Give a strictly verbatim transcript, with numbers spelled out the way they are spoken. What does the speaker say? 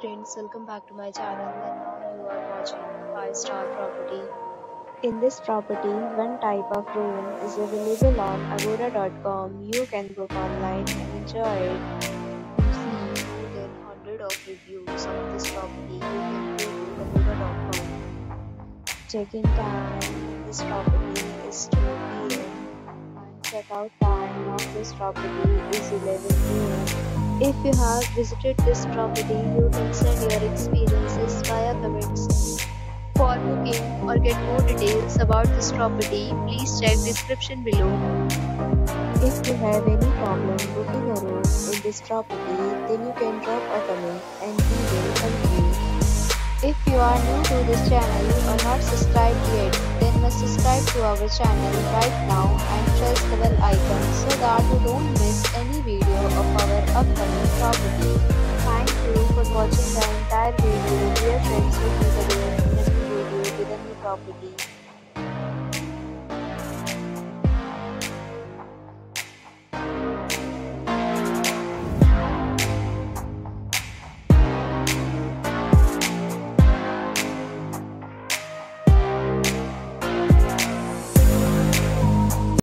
friends, welcome back to my channel, and now you are watching five star property. In this property, one type of room is available on agoda dot com. You can book online and enjoy it. You see more than one hundred of reviews of this property. You can go to agoda dot com. Check-in time, this property is two p m and check-out time of this property is eleven p m If you have visited this property, you can send your experiences via comments. For booking or get more details about this property, please check description below. If you have any problem booking a room in this property, then you can drop a comment and we will help you. If you are new to this channel or not subscribed yet, then must subscribe to our channel right now and press the bell icon so that you don't miss any video of our upcoming property. Thank you for watching the entire video. Dear friends, we will be in the next video with a new property.